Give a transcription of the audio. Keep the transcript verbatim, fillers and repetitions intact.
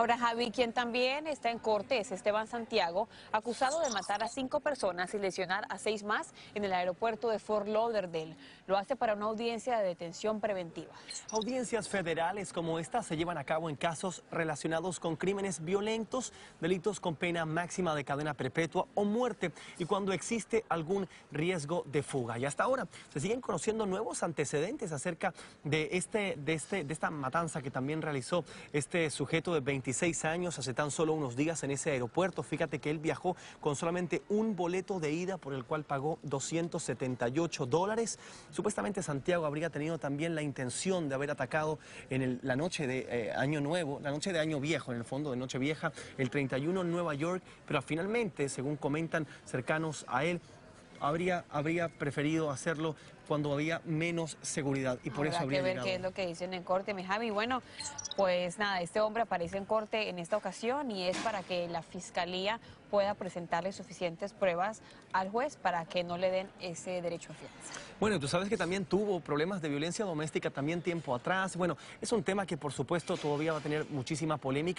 Ahora, Javi, quien también está en corte es Esteban Santiago, acusado de matar a cinco personas y lesionar a seis más en el aeropuerto de Fort Lauderdale. Lo hace para una audiencia de detención preventiva. Audiencias federales como esta se llevan a cabo en casos relacionados con crímenes violentos, delitos con pena máxima de cadena perpetua o muerte y cuando existe algún riesgo de fuga. Y hasta ahora se siguen conociendo nuevos antecedentes acerca de, este, de, este, de esta matanza que también realizó este sujeto de veintiséis años hace tan solo unos días en ese aeropuerto. Fíjate que él viajó con solamente un boleto de ida por el cual pagó doscientos setenta y ocho dólares. Supuestamente Santiago habría tenido también la intención de haber atacado en el, la noche de eh, Año Nuevo, la noche de Año Viejo, en el fondo de Noche Vieja, el treinta y uno en Nueva York, pero finalmente, según comentan cercanos a él, Habría, habría preferido hacerlo cuando había menos seguridad y por eso habría llegado. Habrá que ver qué es lo que dicen en corte, mi Javi. Bueno, pues nada, este hombre aparece en corte en esta ocasión y es para que la fiscalía pueda presentarle suficientes pruebas al juez para que no le den ese derecho a fianza. Bueno, tú sabes que también tuvo problemas de violencia doméstica también tiempo atrás. Bueno, es un tema que por supuesto todavía va a tener muchísima polémica.